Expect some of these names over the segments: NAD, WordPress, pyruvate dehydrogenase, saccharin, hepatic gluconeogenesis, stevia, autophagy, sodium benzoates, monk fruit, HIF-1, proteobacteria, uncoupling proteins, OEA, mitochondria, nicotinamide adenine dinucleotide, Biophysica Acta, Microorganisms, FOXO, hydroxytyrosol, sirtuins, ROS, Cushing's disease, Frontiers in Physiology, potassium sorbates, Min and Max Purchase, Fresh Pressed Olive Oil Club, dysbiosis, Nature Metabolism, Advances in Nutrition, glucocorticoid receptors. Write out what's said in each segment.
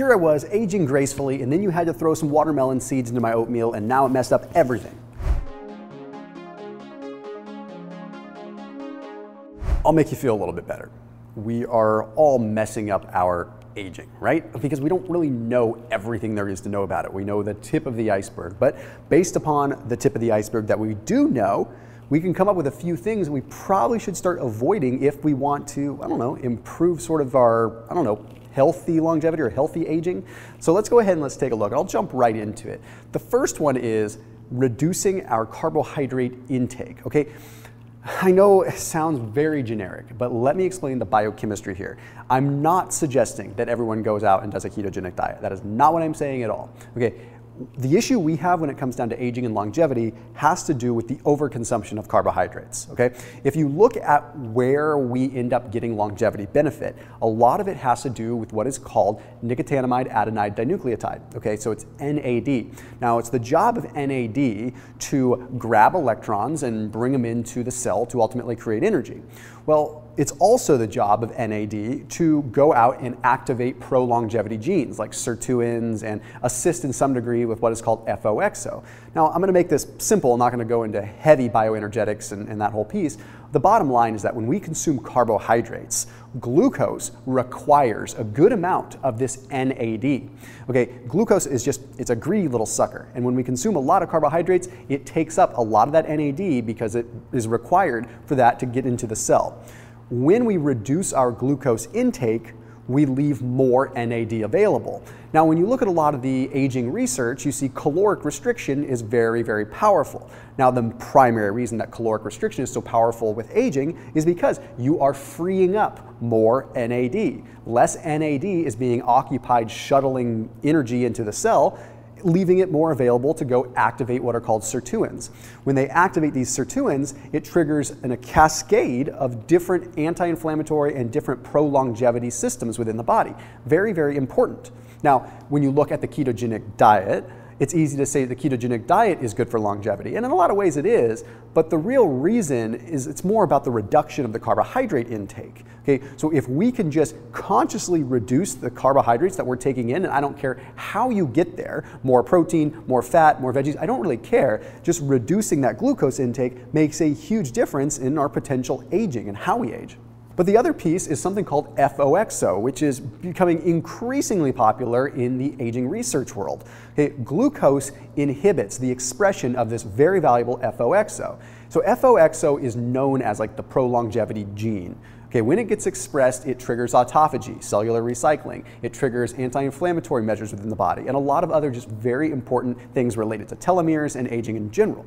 Here I was, aging gracefully, and then you had to throw some watermelon seeds into my oatmeal, and now it messed up everything. I'll make you feel a little bit better. We are all messing up our aging, right? Because we don't really know everything there is to know about it. We know the tip of the iceberg, but based upon the tip of the iceberg that we do know, we can come up with a few things we probably should start avoiding if we want to, I don't know, improve sort of our, I don't know, healthy longevity or healthy aging. So let's go ahead and let's take a look. I'll jump right into it. The first one is reducing our carbohydrate intake, okay? I know it sounds very generic, but let me explain the biochemistry here. I'm not suggesting that everyone goes out and does a ketogenic diet. That is not what I'm saying at all. Okay, the issue we have when it comes down to aging and longevity has to do with the overconsumption of carbohydrates, okay? If you look at where we end up getting longevity benefit, a lot of it has to do with what is called nicotinamide adenine dinucleotide, okay? So it's NAD. Now it's the job of NAD to grab electrons and bring them into the cell to ultimately create energy. Well, it's also the job of NAD to go out and activate pro-longevity genes like sirtuins and assist in some degree with what is called FOXO. Now, I'm going to make this simple. I'm not going to go into heavy bioenergetics and that whole piece. The bottom line is that when we consume carbohydrates, glucose requires a good amount of this NAD. Okay, glucose is just, it's a greedy little sucker. And when we consume a lot of carbohydrates, it takes up a lot of that NAD because it is required for that to get into the cell. When we reduce our glucose intake, we leave more NAD available. Now, when you look at a lot of the aging research, you see caloric restriction is very, very powerful. Now, the primary reason that caloric restriction is so powerful with aging is because you are freeing up more NAD. Less NAD is being occupied shuttling energy into the cell, leaving it more available to go activate what are called sirtuins. When they activate these sirtuins, it triggers a cascade of different anti-inflammatory and different pro-longevity systems within the body. Very, very important. Now, when you look at the ketogenic diet, it's easy to say the ketogenic diet is good for longevity, and in a lot of ways it is, but the real reason is it's more about the reduction of the carbohydrate intake, okay? So if we can just consciously reduce the carbohydrates that we're taking in, and I don't care how you get there, more protein, more fat, more veggies, I don't really care, just reducing that glucose intake makes a huge difference in our potential aging and how we age. But the other piece is something called FOXO, which is becoming increasingly popular in the aging research world. Okay, glucose inhibits the expression of this very valuable FOXO. So FOXO is known as like the pro-longevity gene. Okay, when it gets expressed, it triggers autophagy, cellular recycling. It triggers anti-inflammatory measures within the body and a lot of other just very important things related to telomeres and aging in general.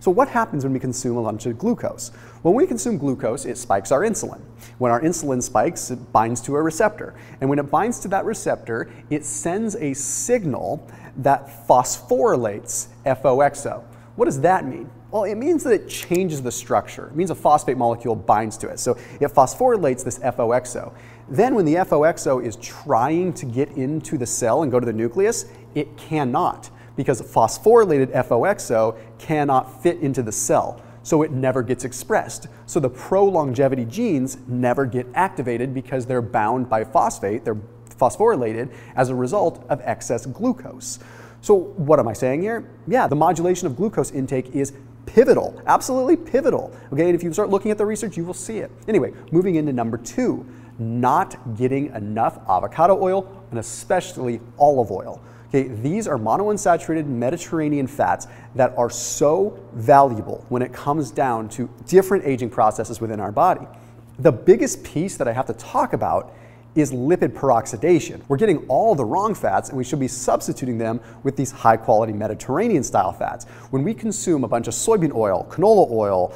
So what happens when we consume a bunch of glucose? When we consume glucose, it spikes our insulin. When our insulin spikes, it binds to a receptor. And when it binds to that receptor, it sends a signal that phosphorylates FOXO. What does that mean? Well, it means that it changes the structure. It means a phosphate molecule binds to it. So it phosphorylates this FOXO. Then when the FOXO is trying to get into the cell and go to the nucleus, it cannot, because phosphorylated FOXO cannot fit into the cell, so it never gets expressed. So the pro-longevity genes never get activated because they're bound by phosphate, they're phosphorylated as a result of excess glucose. So what am I saying here? Yeah, the modulation of glucose intake is pivotal, absolutely pivotal. Okay, and if you start looking at the research, you will see it. Anyway, moving into number two, not getting enough avocado oil and especially olive oil. Okay, these are monounsaturated Mediterranean fats that are so valuable when it comes down to different aging processes within our body. The biggest piece that I have to talk about is lipid peroxidation. We're getting all the wrong fats and we should be substituting them with these high quality Mediterranean style fats. When we consume a bunch of soybean oil, canola oil,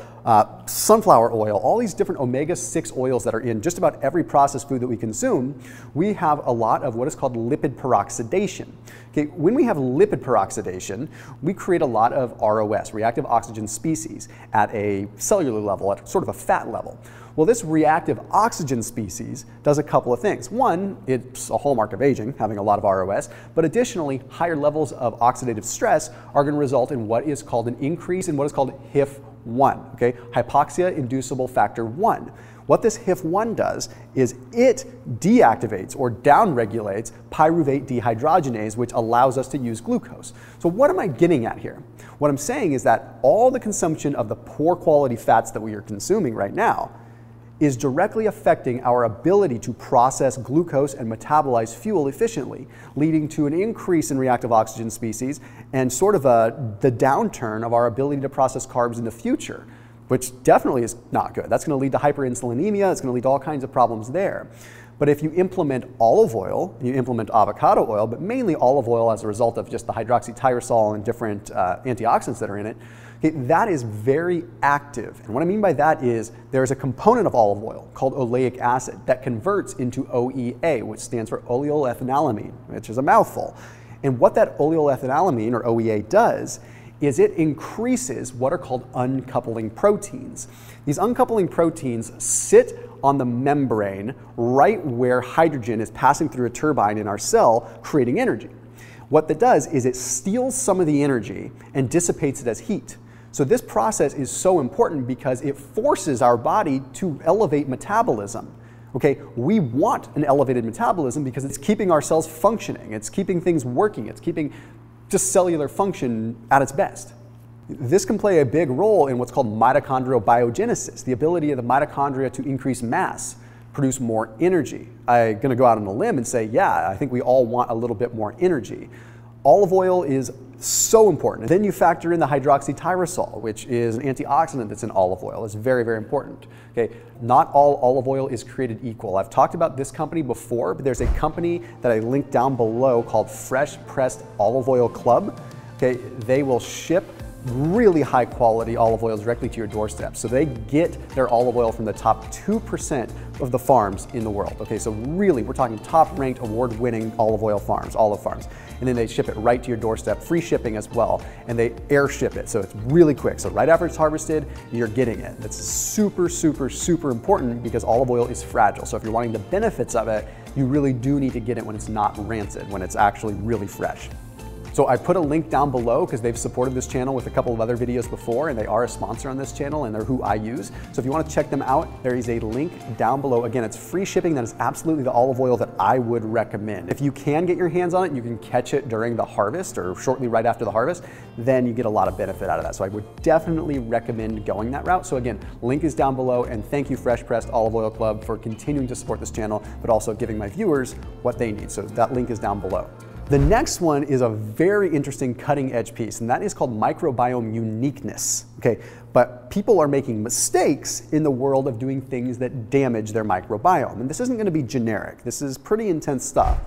sunflower oil, all these different omega-6 oils that are in just about every processed food that we consume, we have a lot of what is called lipid peroxidation. Okay, when we have lipid peroxidation, we create a lot of ROS, reactive oxygen species, at a cellular level, at sort of a fat level. Well, this reactive oxygen species does a couple of things. One, it's a hallmark of aging, having a lot of ROS, but additionally, higher levels of oxidative stress are going to result in what is called an increase in what is called HIF 1, okay? Hypoxia-inducible factor 1. What this HIF-1 does is it deactivates or downregulates pyruvate dehydrogenase, which allows us to use glucose. So what am I getting at here? What I'm saying is that all the consumption of the poor quality fats that we are consuming right now is directly affecting our ability to process glucose and metabolize fuel efficiently, leading to an increase in reactive oxygen species and sort of the downturn of our ability to process carbs in the future, which definitely is not good. That's going to lead to hyperinsulinemia. It's going to lead to all kinds of problems there. But if you implement olive oil, you implement avocado oil, but mainly olive oil as a result of just the hydroxytyrosol and different antioxidants that are in it, okay, that is very active. And what I mean by that is there's a component of olive oil called oleic acid that converts into OEA, which stands for oleoylethanolamine, which is a mouthful. And what that oleoylethanolamine, or OEA, does is it increases what are called uncoupling proteins. These uncoupling proteins sit on the membrane right where hydrogen is passing through a turbine in our cell, creating energy. What that does is it steals some of the energy and dissipates it as heat. So this process is so important because it forces our body to elevate metabolism. Okay, we want an elevated metabolism because it's keeping our cells functioning, it's keeping things working, it's keeping just cellular function at its best. This can play a big role in what's called mitochondrial biogenesis, the ability of the mitochondria to increase mass, produce more energy. I'm going to go out on a limb and say, yeah, I think we all want a little bit more energy. Olive oil is so important. And then you factor in the hydroxytyrosol, which is an antioxidant that's in olive oil. It's very, very important. Okay, not all olive oil is created equal. I've talked about this company before, but there's a company that I linked down below called Fresh Pressed Olive Oil Club. Okay, they will ship really high quality olive oils directly to your doorstep. So they get their olive oil from the top 2% of the farms in the world. Okay, so really we're talking top ranked award winning olive oil farms, olive farms. And then they ship it right to your doorstep, free shipping as well. And they airship it, so it's really quick. So right after it's harvested, you're getting it. That's super, super, super important because olive oil is fragile. So if you're wanting the benefits of it, you really do need to get it when it's not rancid, when it's actually really fresh. So I put a link down below because they've supported this channel with a couple of other videos before, and they are a sponsor on this channel and they're who I use. So if you want to check them out, there is a link down below. Again, it's free shipping. That is absolutely the olive oil that I would recommend. If you can get your hands on it, you can catch it during the harvest or shortly right after the harvest, then you get a lot of benefit out of that. So I would definitely recommend going that route. So again, link is down below, and thank you Fresh Pressed Olive Oil Club for continuing to support this channel, but also giving my viewers what they need. So that link is down below. The next one is a very interesting cutting edge piece, and that is called microbiome uniqueness. Okay, but people are making mistakes in the world of doing things that damage their microbiome. And this isn't going to be generic. This is pretty intense stuff.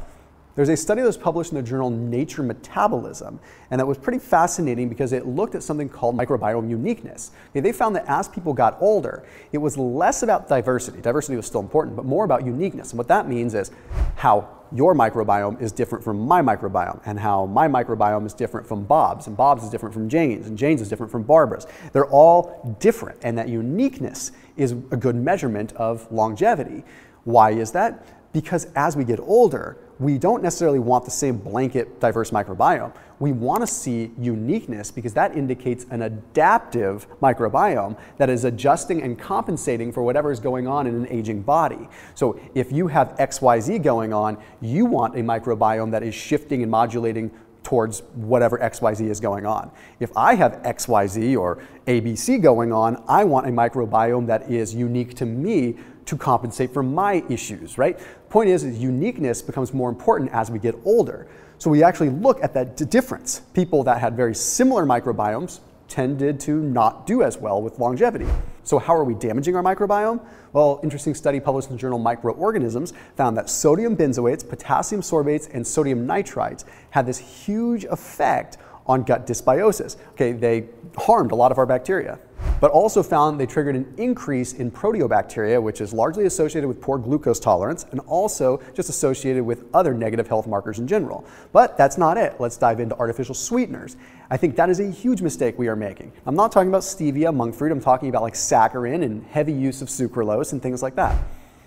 There's a study that was published in the journal Nature Metabolism, and that was pretty fascinating because it looked at something called microbiome uniqueness. Okay, they found that as people got older, it was less about diversity. Diversity was still important, but more about uniqueness. And what that means is how your microbiome is different from my microbiome, and how my microbiome is different from Bob's, and Bob's is different from Jane's, and Jane's is different from Barbara's. They're all different, and that uniqueness is a good measurement of longevity. Why is that? Because as we get older, we don't necessarily want the same blanket diverse microbiome. We want to see uniqueness because that indicates an adaptive microbiome that is adjusting and compensating for whatever is going on in an aging body. So if you have XYZ going on, you want a microbiome that is shifting and modulating towards whatever XYZ is going on. If I have XYZ or ABC going on, I want a microbiome that is unique to me to compensate for my issues, right? Point is uniqueness becomes more important as we get older. So we actually look at that difference. People that had very similar microbiomes tended to not do as well with longevity. So how are we damaging our microbiome? Well, interesting study published in the journal Microorganisms found that sodium benzoates, potassium sorbates, and sodium nitrites had this huge effect on gut dysbiosis. Okay, they harmed a lot of our bacteria, but also found they triggered an increase in proteobacteria, which is largely associated with poor glucose tolerance and also just associated with other negative health markers in general. But that's not it. Let's dive into artificial sweeteners. I think that is a huge mistake we are making. I'm not talking about stevia, monk fruit. I'm talking about like saccharin and heavy use of sucralose and things like that.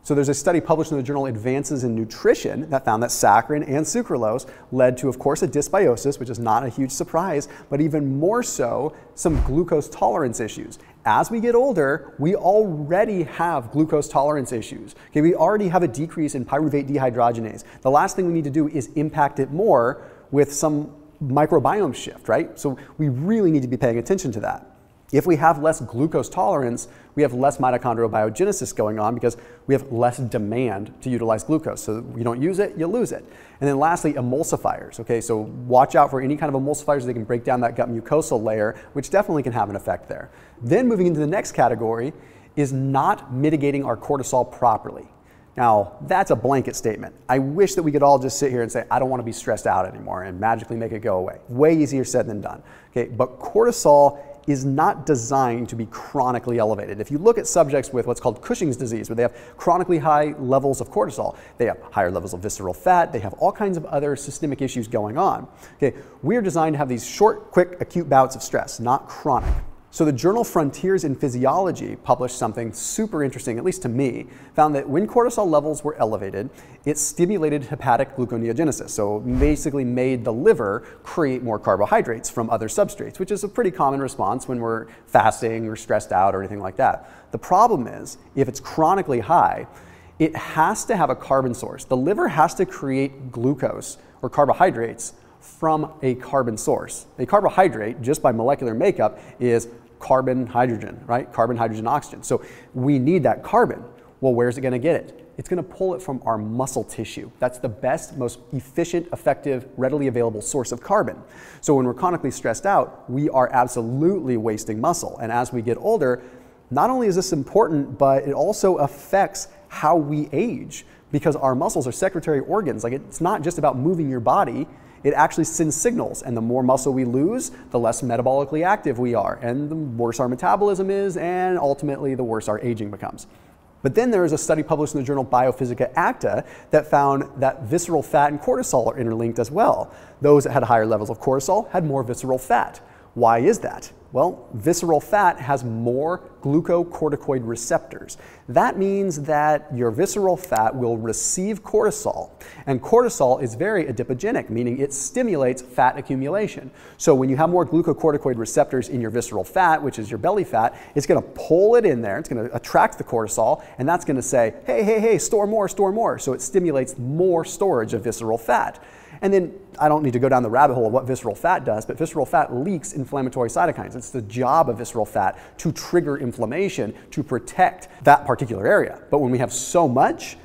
So there's a study published in the journal Advances in Nutrition that found that saccharin and sucralose led to, of course, a dysbiosis, which is not a huge surprise, but even more so, some glucose tolerance issues. as we get older, we already have glucose tolerance issues. Okay, we already have a decrease in pyruvate dehydrogenase. The last thing we need to do is impact it more with some microbiome shift, right? So we really need to be paying attention to that. If we have less glucose tolerance, we have less mitochondrial biogenesis going on because we have less demand to utilize glucose. So you don't use it, you lose it. And then lastly, emulsifiers, okay? So watch out for any kind of emulsifiers that can break down that gut mucosal layer, which definitely can have an effect there. Then moving into the next category is not mitigating our cortisol properly. Now, that's a blanket statement. I wish that we could all just sit here and say, I don't want to be stressed out anymore and magically make it go away. Way easier said than done, okay? But cortisol is not designed to be chronically elevated. If you look at subjects with what's called Cushing's disease, where they have chronically high levels of cortisol, they have higher levels of visceral fat, they have all kinds of other systemic issues going on. Okay, we're designed to have these short, quick, acute bouts of stress, not chronic. So the journal Frontiers in Physiology published something super interesting, at least to me, found that when cortisol levels were elevated, it stimulated hepatic gluconeogenesis. So basically made the liver create more carbohydrates from other substrates, which is a pretty common response when we're fasting or stressed out or anything like that. The problem is, if it's chronically high, it has to have a carbon source. The liver has to create glucose or carbohydrates from a carbon source. A carbohydrate, just by molecular makeup, is carbon, hydrogen, right? Carbon, hydrogen, oxygen. So we need that carbon. Well, where's it gonna get it? It's gonna pull it from our muscle tissue. That's the best, most efficient, effective, readily available source of carbon. So when we're chronically stressed out, we are absolutely wasting muscle. And as we get older, not only is this important, but it also affects how we age, because our muscles are secretary organs. Like, it's not just about moving your body, it actually sends signals, and the more muscle we lose, the less metabolically active we are, and the worse our metabolism is, and ultimately the worse our aging becomes. But then there is a study published in the journal Biophysica Acta that found that visceral fat and cortisol are interlinked as well. Those that had higher levels of cortisol had more visceral fat. Why is that? Well, visceral fat has more glucocorticoid receptors. That means that your visceral fat will receive cortisol, and cortisol is very adipogenic, meaning it stimulates fat accumulation. So when you have more glucocorticoid receptors in your visceral fat, which is your belly fat, it's gonna pull it in there, it's gonna attract the cortisol, and that's gonna say, hey, hey, hey, store more, store more. So it stimulates more storage of visceral fat. And then, I don't need to go down the rabbit hole of what visceral fat does, but visceral fat leaks inflammatory cytokines. It's the job of visceral fat to trigger inflammation, to protect that particular area. But when we have so much,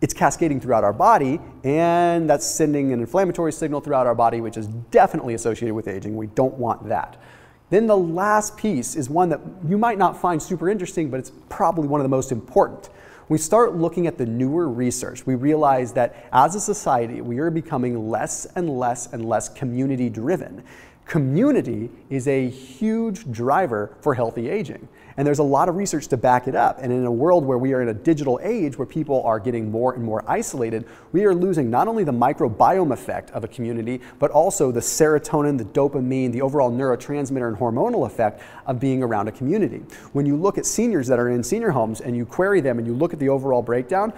it's cascading throughout our body, and that's sending an inflammatory signal throughout our body, which is definitely associated with aging. We don't want that. Then the last piece is one that you might not find super interesting, but it's probably one of the most important. When we start looking at the newer research, we realize that as a society, we are becoming less and less and less community driven. Community is a huge driver for healthy aging, and there's a lot of research to back it up. And in a world where we are in a digital age where people are getting more and more isolated, we are losing not only the microbiome effect of a community, but also the serotonin, the dopamine, the overall neurotransmitter and hormonal effect of being around a community. When you look at seniors that are in senior homes and you query them and you look at the overall breakdown,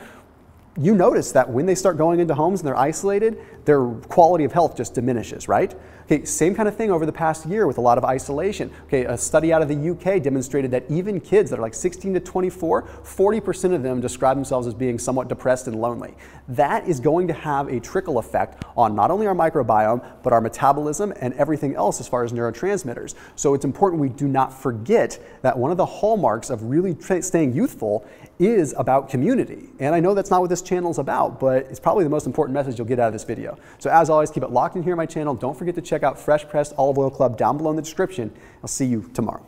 you notice that when they start going into homes and they're isolated, their quality of health just diminishes, right? Okay, same kind of thing over the past year with a lot of isolation. Okay, a study out of the UK demonstrated that even kids that are like 16 to 24, 40% of them describe themselves as being somewhat depressed and lonely. That is going to have a trickle effect on not only our microbiome, but our metabolism and everything else as far as neurotransmitters. So it's important we do not forget that one of the hallmarks of really staying youthful is about community. And I know that's not what this channel's about, but it's probably the most important message you'll get out of this video. So as always, keep it locked in here on my channel. Don't forget to check out Fresh Pressed Olive Oil Club down below in the description. I'll see you tomorrow.